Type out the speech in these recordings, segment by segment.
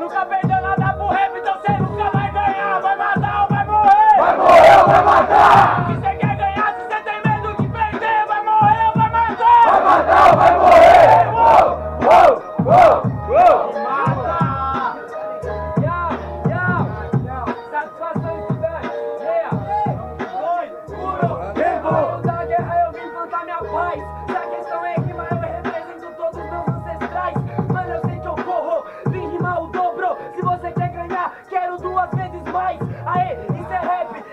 Nunca perdeu nada pro rap, então cê nunca vai ganhar. Vai matar ou vai morrer? Vai morrer ou vai matar? Se cê quer ganhar, se cê tem medo de perder, vai morrer ou vai matar? Vai matar ou vai morrer? Mata! Satisfação estudante, puro! Eu vim plantar minha paz. Se a questão é que eu represento todos os meus ancestrais. Mano, eu sei que eu corro, vim rimar o dobro. Se você quer ganhar, quero 2 vezes mais. Aê, isso é rap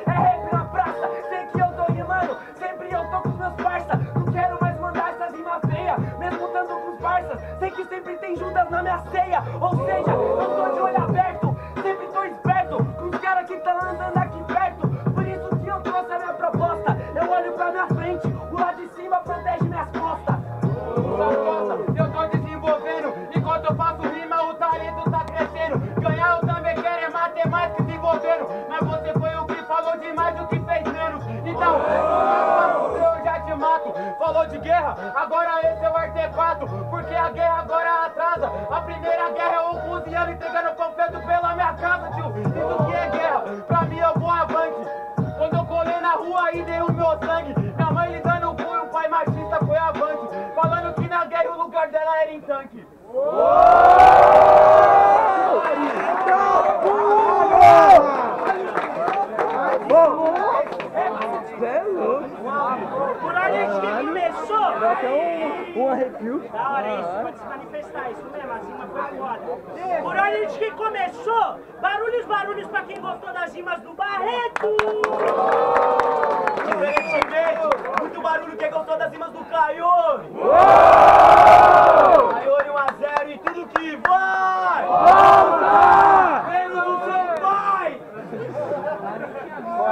na praça. Sei que eu tô rimando, sempre eu tô com os meus parça. Não quero mais mandar essas rimas feia, mesmo tanto com os parças. Sei que sempre tem Judas na minha ceia. Ou seja, eu tô de olho aberto, sempre tô esperto com os caras que tá andando aqui perto. Por isso que eu trouxe a minha proposta. Eu olho pra minha frente, o lado de cima protege minhas costas. Eu tô desenvolvendo, enquanto eu faço rima o talento tá crescendo. Ganhar eu também quero é matemática desenvolvendo. Mas você foi o que falou demais do que fez menos. Então, eu já te mato. Falou de guerra, agora esse é o artefato. Porque a guerra agora atrasa. A primeira guerra é o cozinhando e entregando confeito pela minha casa, tio. Isso que é guerra, pra mim eu vou avante. Quando eu colei na rua e dei o meu sangue, minha mãe lhe dando o punho, o pai machista foi avante. Falando que na guerra o lugar dela era em tanque. Por onde a gente começou? Dá até um arrepio. Da hora, isso pode se manifestar, isso mesmo, a rima foi foda. Por onde a gente começou? Barulhos pra quem gostou das rimas do Barreto. Diferentemente, muito barulho quem gostou das rimas do Kaiori. Kaiori 1-0 e tudo que vai! Volta! Pelo do seu pai! Qual é,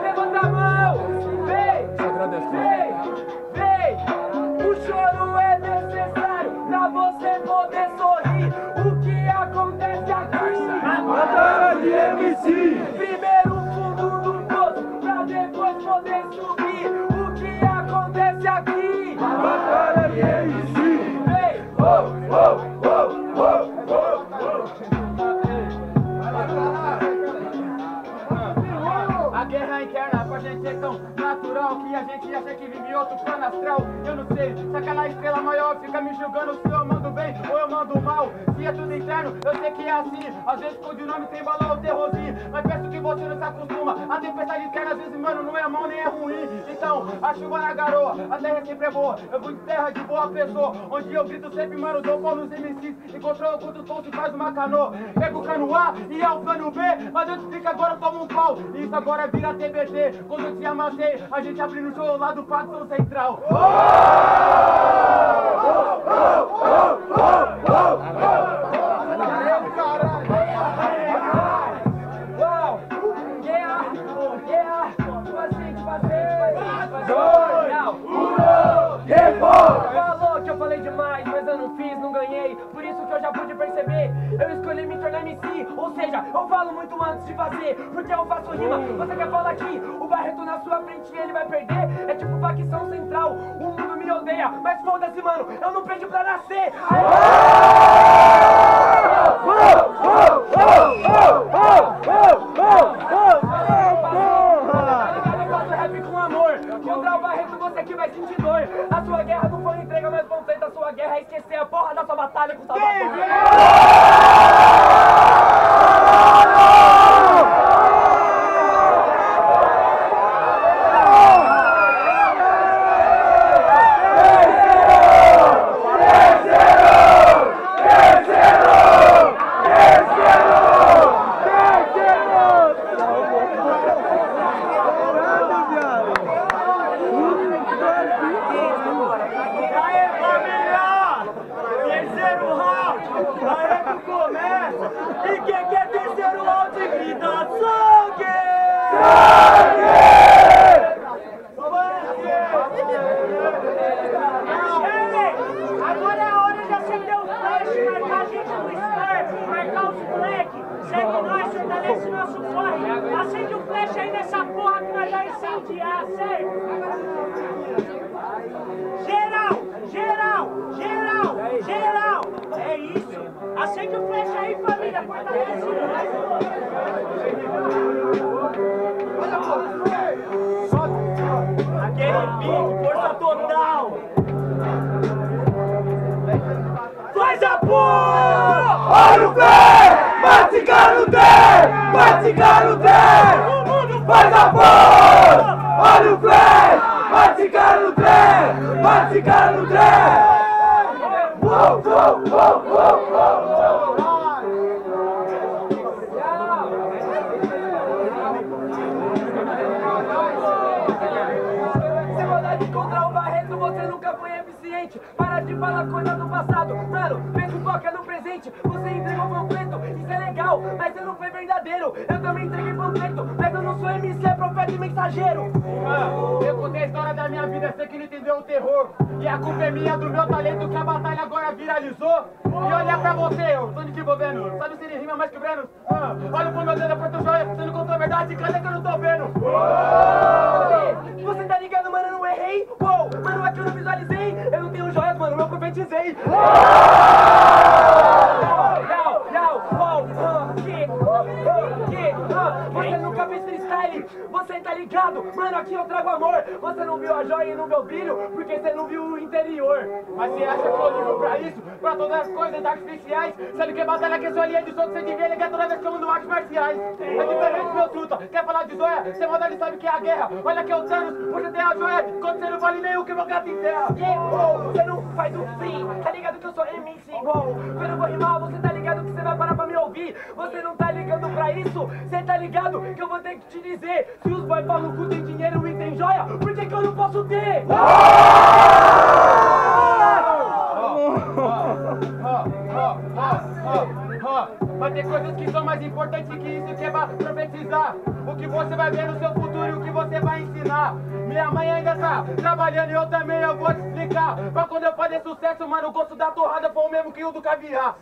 Levanta a mão! Vem! O choro é necessário pra você poder sorrir. O que acontece aqui? A batalha de MC! Primeiro o fundo do poço pra depois poder subir. O que acontece aqui? A batalha de MC! Vem! A guerra interna pra gente é tão natural que a gente acha que vive em outro plano astral. Eu não sei se aquela estrela maior fica me julgando se eu mando bem ou eu mando mal. Se é tudo interno, eu sei que é assim. Às vezes com o dinâmico sem balão ou terrorzinho. Mas peço que você não se acostuma. A tempestade interna às vezes, mano, não é mão nem é ruim. Então, a chuva na garoa, a terra sempre é boa. Eu vou em terra de boa pessoa, onde eu grito sempre, mano, dou pau nos MCs. Encontrou o condutor que faz uma canoa. Pego o cano A e é o plano B. Mas eu te explico agora, eu tomo um pau. Isso agora vira TBT, quando eu te amatei, a gente abriu no show lá do Pacto Central. Falou que eu falei demais, mas eu não fiz, não ganhei. Por isso que eu já pude perceber, eu escolhi me tornar MC. Ou seja, eu falo muito antes de fazer, porque eu faço rima. Você quer falar aqui, o Barreto na sua frente ele vai perder. É tipo facção central, o mundo me odeia. Mas foda-se, mano, eu não perdi pra nascer. Contra o Barreto você que vai sentir dor. A sua guerra não foi entrega, mas vão ser da sua guerra é esquecer a porra da sua batalha com o Aê, família! 3º round! Aê, Agora é hora de acender o flash, marcar a gente no Star, marcar os moleques. Segue nós, fortalece nosso corre. Acende o flash aí nessa porra que nós vai incendiar, certo? Geral! É isso! Acende o flash aí, família! Fortalece nós! Aquele pico, força total! Faz a porra! Olha o pé! Bate garoté! Bate garoté! Faz a porra! Olha o pé! Bate garoté! Bate garoté! Se mandar encontrar o Barreto, você nunca foi eficiente. Para de falar coisa do passado, mano, pensa, foca no presente. Você entregou o panfleto, isso é legal, mas você não foi verdadeiro. Eu também entreguei o panfleto, mas eu não sou MC, profeta e mensageiro. Mano, eu contei a história da minha vida, sei que ele entendeu o terror. E a culpa é minha do meu talento que a batalha agora viralizou. E olha pra você, eu tô me desenvolvendo. Sabe se ele rima mais que o Breno? Olha pro meu dedo, aperta o joelho. Você não contou a verdade, cadê que eu não tô vendo? Você tá ligado, mano, eu não errei. Uou, mano, aqui eu não visualizei. Eu não tenho joias, mano, eu profetizei. Você nunca fez freestyle, você tá ligado? Mano, aqui eu trago amor. Você não viu a joia e não viu o brilho, porque você não viu o interior. Mas você acha que eu ligo pra isso? Pra todas as coisas artificiais? Sendo que batalha que é sua linha de som que você devia ligar toda vez que eu mando artes marciais. É diferente, meu truta. Quer falar de joia? Você maldade sabe que é a guerra. Olha que é o Thanos, você tem a joia. Quando você não vale nenhum que meu gato enterra. Você não faz o free, tá ligado que eu sou MC. Quando eu vou rimar, você tá ligado que você vai parar pra me ouvir. Você não tá ligando pra isso? Você tá ligado que eu vou ter que te dizer. Se os boys falam que tem dinheiro e tem joia, por que que eu não posso ter? Mas tem coisas que são mais importantes que isso, que é pra profetizar. O que você vai ver no seu futuro e o que você vai ensinar. Minha mãe ainda tá trabalhando e eu também, eu vou te explicar. Pra quando eu fazer sucesso, mano, o gosto da torrada foi o mesmo que o do caviar.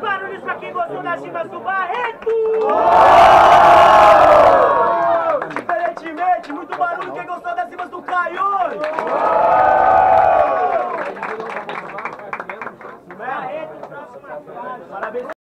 Barulhos pra quem gostou das rimas do Barreto! Diferentemente, muito barulho quem gostou das rimas do Kaiori! Barreto, próxima fase! Parabéns!